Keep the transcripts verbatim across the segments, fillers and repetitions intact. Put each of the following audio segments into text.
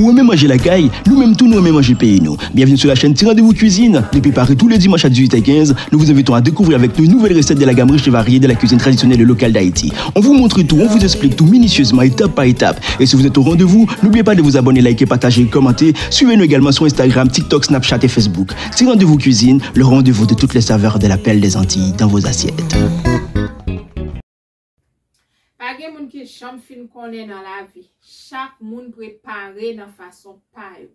Ou même manger la caille, nous même tout nous même manger pays nous. Bienvenue sur la chaîne Ti Rendez-vous Cuisine. Depuis Paris tous les dimanches à dix-huit heures quinze, nous vous invitons à découvrir avec nous nouvelles recettes de la gamme riche et variée de la cuisine traditionnelle locale d'Haïti. On vous montre tout, on vous explique tout minutieusement, étape par étape. Et si vous êtes au rendez-vous, n'oubliez pas de vous abonner, liker, partager, commenter. Suivez-nous également sur Instagram, TikTok, Snapchat et Facebook. Ti Rendez-vous Cuisine, le rendez-vous de toutes les saveurs de la perle des Antilles dans vos assiettes. Gen moun ki chanm fin konnen dans la vie, chaque moun préparé dans façon pa yo.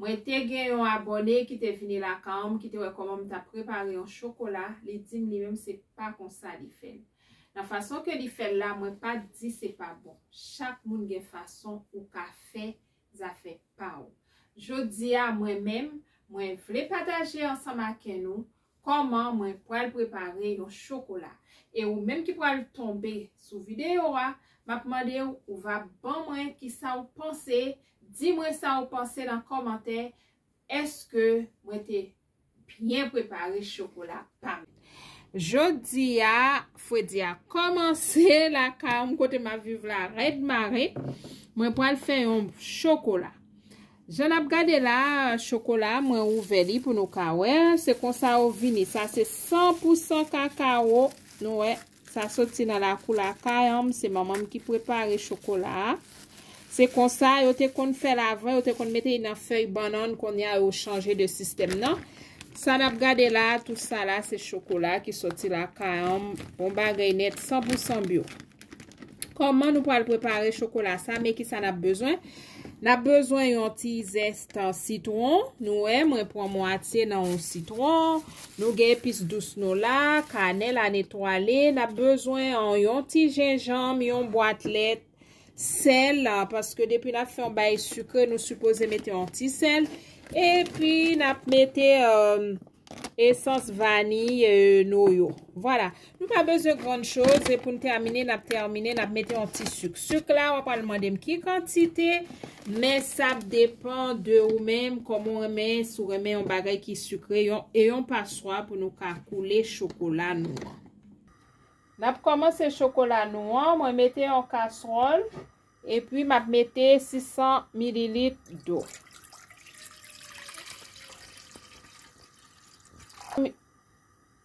Mwen te gen yon abonné qui te vini la kam, qui te wè comment t'a préparé un chocolat, li di li même c'est pas comme ça li fait. La façon que li fait là, mwen pas dit c'est pas bon. Chaque moun gen façon ou ka fait, ça fait pa ou. Jodi a mwen même, mwen vle partager ensemble avec nous comment mwen pral préparer yon chocolat. Et ou même qui pral tomber sous vidéo a, m'a demandé ou, ou va bon mwen qui ça ou pensez, dis-moi ça ou pensez dans commentaire, est-ce que mwen te bien préparé chocolat pam. Jodi a, faut dire commencer la calme côté m'a vivre la red marée, mwen pral faire un chocolat. J'en ai gardé là chocolat moi ouvert li pour nous kawe, c'est comme ça au vini, ça c'est cent pour cent cacao. Non ouais, ça sorti dans la couleur cayenne, c'est maman qui prépare le chocolat. C'est comme ça, yo te kon fait l'avant, yo te kon mettre dans feuille banane qu'on y a changé de système non. Ça n'a regardé là, tout ça là c'est chocolat qui sorti la cayenne, bon bagay net cent pour cent bio. Comment nous pourrons préparer le chocolat ça mais qui ça n'a besoin? N'a besoin yon ti zeste en citron, nous aime prend moitié dans un citron, nous gè épices douces nous là, cannelle à nettoyer, n'a besoin en yon ti gingembre, yon boîtelet, sel parce que depuis la fin bail sucre nous supposé mettre un petit sel et puis n'a mettre euh, essence vanille euh, noyo. Voilà, nous pas besoin de grande chose et pour terminer, n'a terminer, n'a mettre un petit sucre. Sucre là, on va pas demander qui quantité. Mais ça dépend de vous-même, comment on remet, si on remet un bagage qui sucré, et on passe pour nous couler chocolat noir. N'a commencé le chocolat noir, moi mettez en casserole, et puis m'a mettez six cents millilitres d'eau.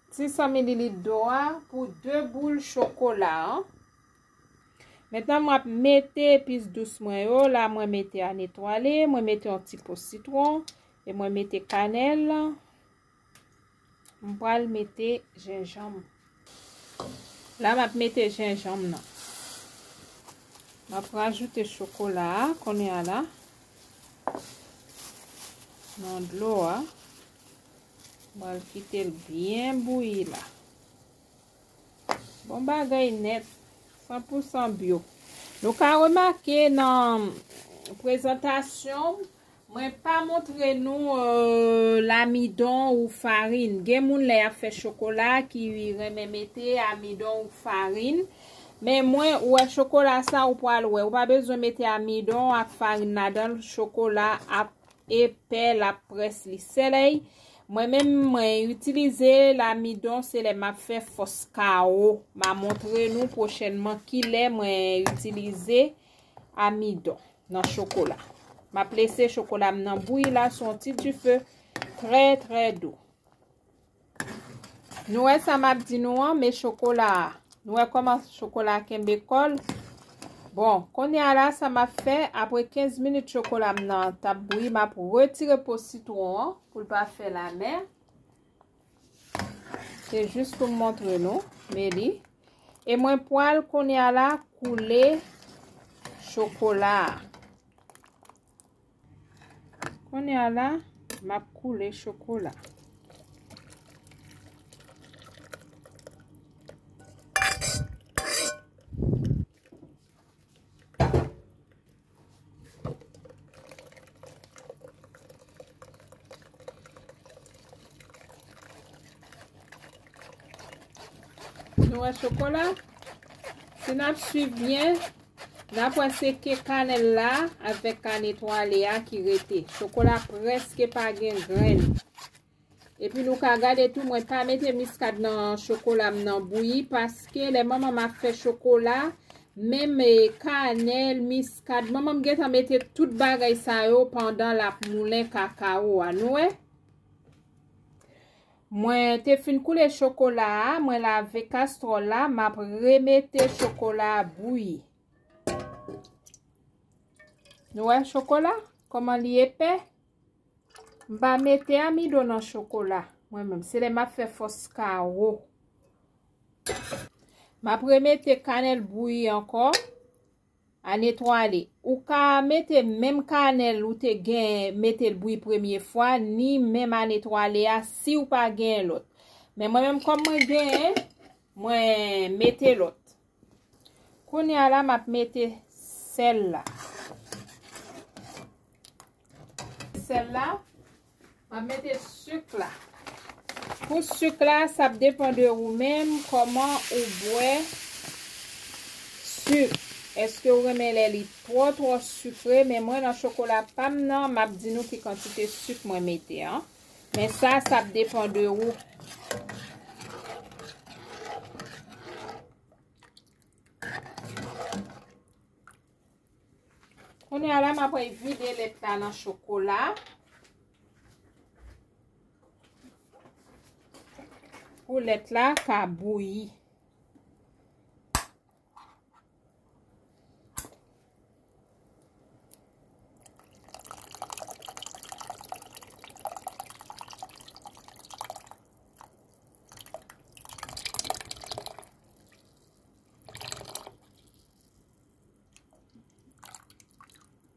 six cents millilitres d'eau pour deux boules de chocolat. Maintenant, moi mettez épices douces moi là, moi mettez à nettoyer, moi mettez un petit peu citron et moi mettez cannelle. Moi le mettez gingembre. Là, moi mettez gingembre là. Moi pour ajouter chocolat qu'on est là. Dans de l'eau là. Moi le quitter bien bouillir là. Bon bagay net. cent pour cent bio. Donc, à remarquer dans la présentation, je ne vais pas montrer nous euh, l'amidon ou farine. Il y a des gens qui font chocolat qui remettent amidon ou farine. Mais moi, ou le chocolat, ça, ou pas le pas besoin de mettre amidon ou farine dans le chocolat épais, la presse, le soleil. Moi-même, utiliser l'amidon, c'est le m'a fait Foscao. M'a montré nous prochainement qu'il aime utiliser amidon dans le chocolat. M'a placé le chocolat dans bouilli là, son petit du feu très très doux. Nous, ça m'a dit nous, mais chocolat. Nous, comment chocolat kembekol. Bon, qu'on est là, ça m'a fait après quinze minutes de chocolat maintenant. Ta bouillie m'a pour retirer pour citron pour ne pas faire la mer. C'est juste pour montrer nous, Mélie. Et moi poil qu'on est là couler chocolat. Qu'on est là m'a couler chocolat. Noua chocolat, si nous suivons bien, nous avons séqué cannelle là avec la nettoyer qui était. Chocolat presque pas de graines. Et puis nous avons gardé tout, moi pas mettre muscade dans le chocolat dans bouillie parce que les mamans m'a fait chocolat, même cannelle, muscade. Maman get a mette tout bagay sa yo pendant la moulin cacao anoué. Moi te fin coule chocolat, moi lave casserole là, m'a remette chocolat bouilli. Ouais, chocolat, comment li épais? M'a mette amidon dans chocolat. Moi même c'est les m'a fait Foscao. Ma premette cannelle bouillie encore à nettoyer. Ou ka mette même cannelle ou te gen mette le bouilli première fois ni même à nettoyer si ou pas gen l'autre. Mais moi même comme moi gen, moi mette l'autre. Kounya la m'a mette celle-là. Celle-là, m'a mette sucre là. Pour ce sucre là, ça dépend de vous-même comment vous boit sucre. Est-ce que vous remettez les trop trop sucré? Mais moi dans le chocolat pas non, m'a dit nous qui quantité sucre moi mettez hein. Mais ça ça dépend de vous. On est là m'a après vider les plats dans le chocolat. Pour l'être là, ça bouillit.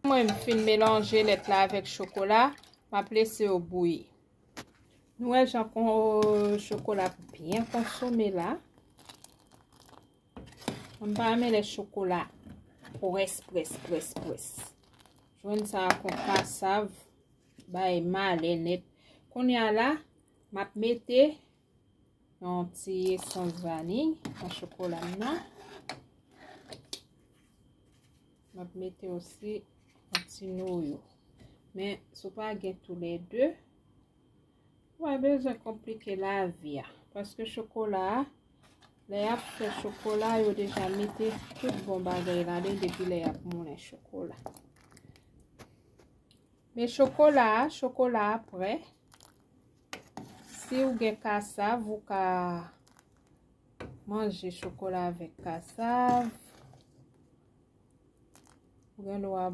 Moi, je vais mélanger l'être là avec chocolat. Je vais placer au bouilli. Nous avons un chocolat bien consommé là. On va mettre le chocolat presse, presse, presse, presse. Je vais ça qu'on passe ça. Bah, mal et net. Qu'on y a là, je vais mettre un petit essence vanille dans chocolat là. Je vais mettre aussi un petit noyau. Mais ce n'est pas tous les deux. Ouais, besoin compliquer la vie parce que chocolat, les après chocolat, ils ont déjà mis tout bon bagage là depuis les après chocolat. Mais chocolat, chocolat après, si vous avez cassave, vous pouvez manger chocolat avec cassave. Vous allez boire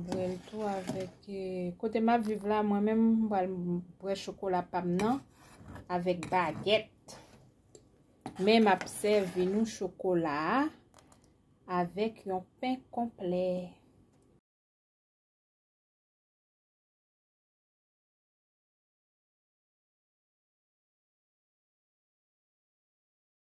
tout avec côté ma vivre là moi-même, boire chocolat pas maintenant. Avec baguette, même observe nous chocolat avec un pain complet.